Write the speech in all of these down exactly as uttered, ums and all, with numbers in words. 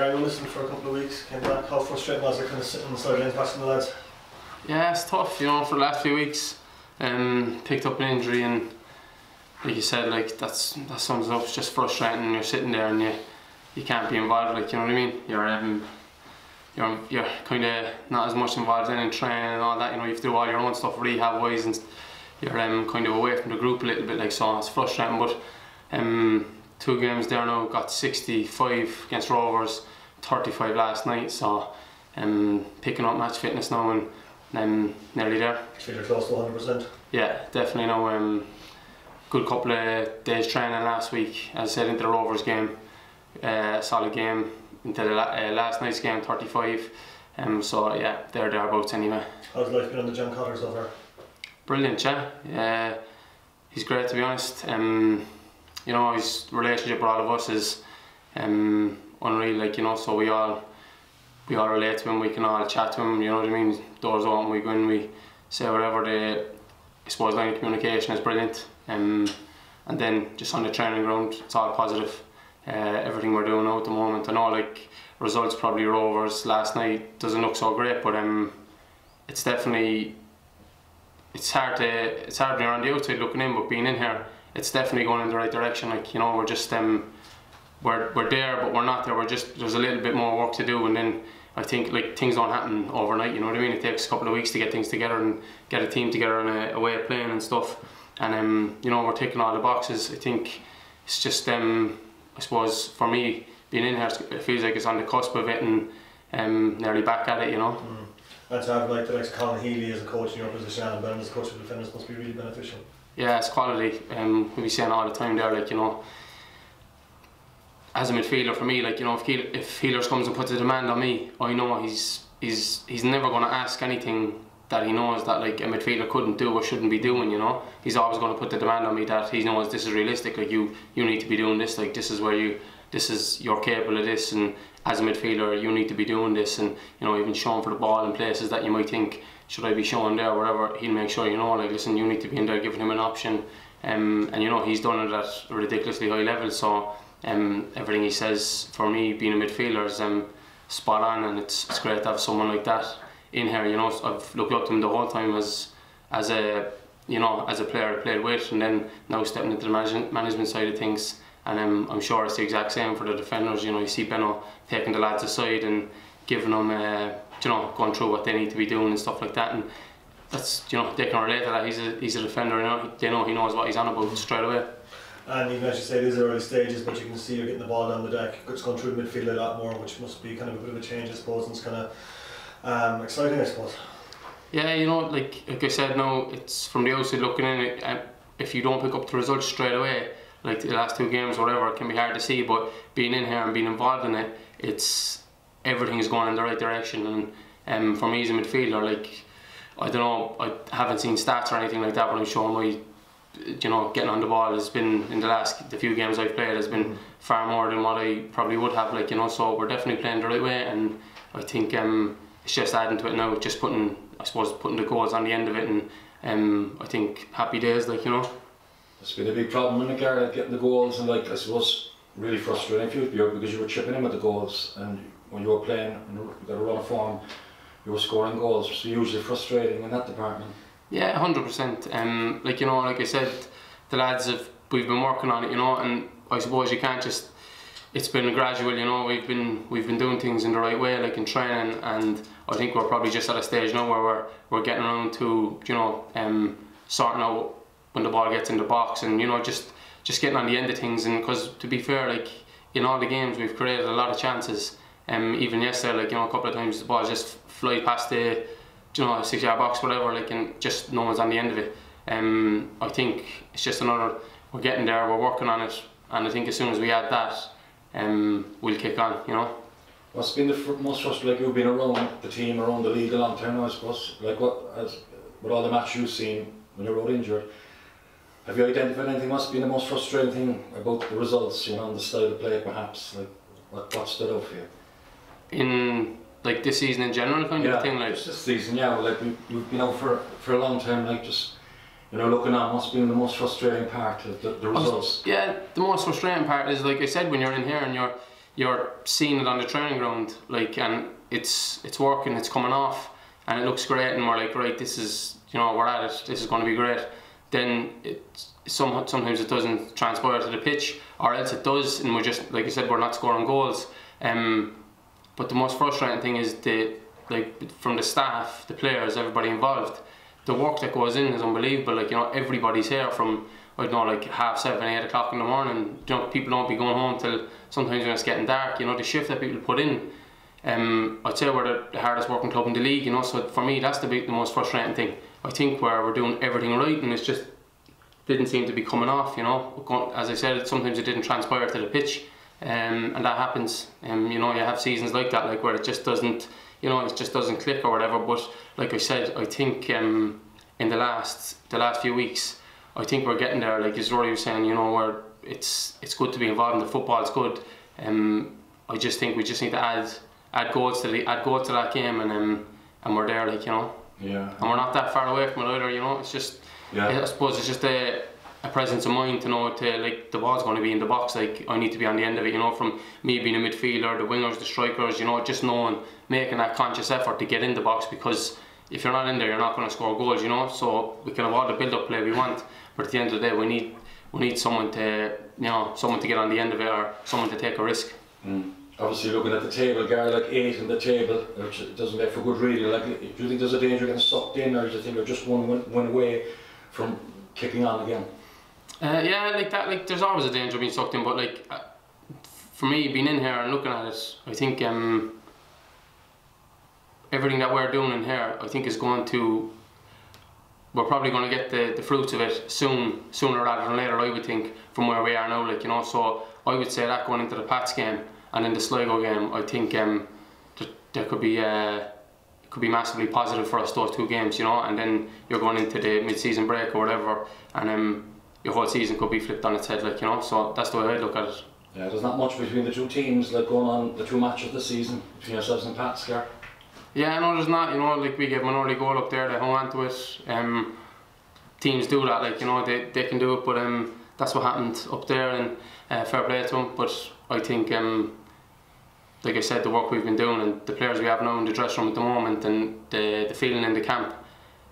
Yeah, I noticed him for a couple of weeks, came back. How frustrating was it kind of sitting on the sidelines watching the lads? Yeah, it's tough, you know, for the last few weeks. Um, picked up an injury and like you said, like that's that sums it up, it's just frustrating. You're sitting there and you you can't be involved, like, you know what I mean? You're um, you're you're kinda not as much involved in and training and all that, you know, you have to do all your own stuff rehab wise and you're um kind of away from the group a little bit, like, so it's frustrating, but um two games there now, got sixty-five against Rovers, thirty-five last night, so um, picking up match fitness now and um, nearly there. So you're close to one hundred percent? Yeah, definitely now. Um, good couple of days training last week, as I said, into the Rovers game, uh, solid game, into the la uh, last night's game, thirty-five, um, so yeah, they're thereabouts anyway. How's life been under John Cotter so far? Brilliant, yeah. Uh, he's great, to be honest. Um, You know, his relationship with all of us is um, unreal, like, you know, so we all we all relate to him, we can all chat to him, you know what I mean? Doors open, we go in, we say whatever. The, I suppose, line of communication is brilliant. Um, and then just on the training ground, it's all positive. Uh, everything we're doing now at the moment, I know, like, results probably Rovers last night doesn't look so great, but um, it's definitely, it's hard to, it's hard being on the outside looking in, but being in here, it's definitely going in the right direction. Like, you know, we're just um, we're we're there, but we're not there. We're just there's a little bit more work to do, and then I think like things don't happen overnight. You know what I mean? It takes a couple of weeks to get things together and get a team together and a, a way of playing and stuff. And um, you know, we're ticking all the boxes. I think it's just um, I suppose for me being in here, it feels like it's on the cusp of it and um, nearly back at it. You know. Mm. And to have like the next Colin Healy as a coach in your position and Benno as a coach of defenders must be really beneficial. Yeah, it's quality. Um, we be saying all the time there, like, you know, as a midfielder for me, like, you know, if Heal if Healers comes and puts a demand on me, I know he's he's he's never going to ask anything that he knows that like a midfielder couldn't do or shouldn't be doing. You know, he's always going to put the demand on me that he knows this is realistic. Like, you you need to be doing this. Like, this is where you this is you're capable of this, and as a midfielder you need to be doing this. And you know, even showing for the ball in places that you might think, should I be showing there, whatever, he'll make sure, you know, like, listen, you need to be in there, giving him an option. Um, and, you know, he's done it at a ridiculously high level, so um, everything he says, for me, being a midfielder, is um, spot on, and it's, it's great to have someone like that in here. You know, I've looked up to him the whole time as, as a, you know, as a player I played with, and then now stepping into the management, management side of things, and um, I'm sure it's the exact same for the defenders. You know, you see Benno taking the lads aside and giving them a, you know, going through what they need to be doing and stuff like that, and that's, you know, they can relate to that. He's a he's a defender, you know, they know he knows what he's on about straight away. And you can actually say it is early stages, but you can see you're getting the ball down the deck. It's gone through midfield a lot more, which must be kind of a bit of a change, I suppose, and it's kind of um, exciting, I suppose. Yeah, you know, like like I said, now it's from the outside looking in. It, uh, if you don't pick up the results straight away, like the last two games or whatever, it can be hard to see. But being in here and being involved in it, it's. Everything is going in the right direction, and um, for me as a midfielder, like, I don't know, I haven't seen stats or anything like that, but I'm sure my, you know, getting on the ball has been, in the last the few games I've played, has been far more than what I probably would have, like, you know, so we're definitely playing the right way, and I think um, it's just adding to it now, just putting, I suppose, putting the goals on the end of it, and um, I think happy days, like, you know. It's been a big problem in the Garrett, getting the goals, and, like, I suppose, really frustrating for you, because you were chipping in with the goals, and when you were playing and you got a run of form, you were scoring goals, so usually frustrating in that department. Yeah, one hundred percent. Um, like, you know, like I said, the lads have, we've been working on it, you know, and I suppose you can't just, it's been gradual, you know, we've been we've been doing things in the right way, like in training, and I think we're probably just at a stage now where we're, we're getting around to, you know, um, sorting out when the ball gets in the box and, you know, just, just getting on the end of things. And because, to be fair, like, in all the games we've created a lot of chances. Um, even yesterday, like, you know, a couple of times the ball just fly past the, you know, six yard box, whatever, like, and just no one's on the end of it. Um, I think it's just another, we're getting there, we're working on it, and I think as soon as we add that, um, we'll kick on, you know. What's been the fr most frustrating, like, you've been around the team, around the league a long time now, I suppose, like, what, as, with all the matches you've seen when you're all injured, have you identified anything that's been the most frustrating thing about the results, you know, and the style of play perhaps, like, what, what stood out for you? In, like, this season in general, kind yeah, of thing, like, just this season, yeah. Like, we, we've been out for for a long time, like, just, you know, looking at what's been the most frustrating part of the, the results. Was, yeah, the most frustrating part is, like I said, when you're in here and you're you're seeing it on the training ground, like, and it's it's working, it's coming off, and it looks great, and we're like, right, this is, you know, we're at it, this is going to be great. Then it some, sometimes it doesn't transpire to the pitch, or else it does, and we're just, like I said, we're not scoring goals. Um, but the most frustrating thing is the, like, from the staff, the players, everybody involved, the work that goes in is unbelievable. Like, you know, everybody's here from, I don't know, like half seven, eight o'clock in the morning. You know, people don't be going home till sometimes when it's getting dark. You know, the shift that people put in. Um, I'd say we're the hardest working club in the league. You know, so for me, that's the big, the most frustrating thing. I think where we're doing everything right, and it's just didn't seem to be coming off. You know, as I said, sometimes it didn't transpire to the pitch, um, and that happens. Um, you know, you have seasons like that, like where it just doesn't, you know, it just doesn't click or whatever. But like I said, I think um, in the last the last few weeks, I think we're getting there. Like as Rory was saying, you know, where it's it's good to be involved in the football. It's good. Um, I just think we just need to add add goals to the add goals to that game, and um, and we're there. Like, you know, yeah. And we're not that far away from it either. You know, it's just, yeah. I suppose it's just a a presence of mind to know to like the ball's going to be in the box. Like I need to be on the end of it. You know, from me being a midfielder, the wingers, the strikers. You know, just knowing, making that conscious effort to get in the box, because if you're not in there, you're not going to score goals, you know. So we can have all the build-up play we want, but at the end of the day, we need we need someone to, you know, someone to get on the end of it, or someone to take a risk. Mm. Obviously, looking at the table, Gary, like eight in the table, which doesn't make for good reading. Like, do you think there's a danger of getting sucked in, or do you think you're just one one away from kicking on again? Uh, yeah, like that. Like, there's always a danger of being sucked in, but like uh, for me, being in here and looking at it, I think. Um, Everything that we're doing in here, I think, is going to. We're probably going to get the, the fruits of it soon, sooner rather than later, I would think, from where we are now. Like, you know, so I would say that going into the Pats game and in the Sligo game, I think um, th there could be uh, could be massively positive for us, those two games, you know. And then you're going into the mid-season break or whatever, and um, your whole season could be flipped on its head, like, you know. So that's the way I look at it. Yeah, there's not much between the two teams, like going on the two matches this season between ourselves and Pats, Gar. Yeah, no, there's not, you know, like we get an early goal up there, they hung on to it. Um, teams do that, like, you know, they, they can do it, but um, that's what happened up there, and uh, fair play to them. But I think, um, like I said, the work we've been doing and the players we have now in the dressing room at the moment, and the, the feeling in the camp,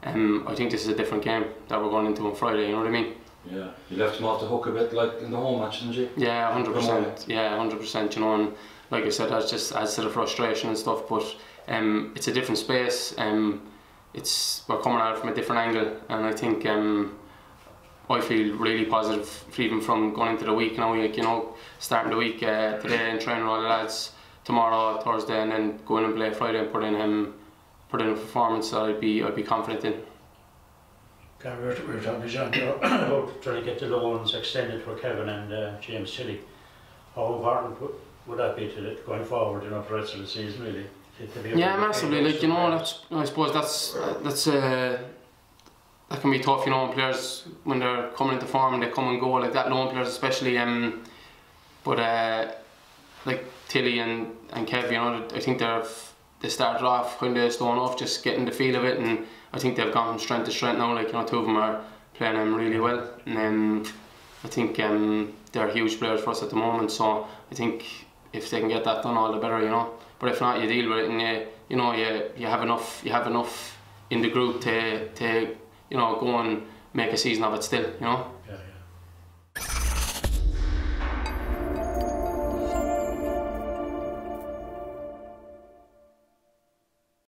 um, I think this is a different game that we're going into on Friday, you know what I mean? Yeah, you left them off the hook a bit, like, in the home match, didn't you? Yeah, one hundred percent, yeah, one hundred percent, you know, and like I said, that's just adds to the frustration and stuff, but Um, it's a different space. Um, it's we're coming at it from a different angle, and I think um, I feel really positive, even from going into the week now. Like, you know, starting the week uh, today and training all the lads tomorrow, Thursday, and then going and play Friday and put in um, put in a performance that I'd be I'd be confident in. Okay, we were, we were talking to John about trying to get the loans extended for Kevin and uh, James Tilley. How important would that be to going forward, you know, for the rest of the season, really? Yeah, massively. Like, you know, that's, I suppose that's that's uh, that can be tough. You know, when players, when they're coming into form and they come and go like that, loan players especially. Um, but uh, like Tilley and and Kev, you know, I think they're they started off kind of stone off, just getting the feel of it, and I think they've gone from strength to strength now. Like, you know, two of them are playing them um, really well, and um, I think um, they're huge players for us at the moment. So I think if they can get that done, all the better. You know. But if not, you deal with it, and you, you know, you you have enough you have enough in the group to to you know go and make a season of it still, you know. Yeah,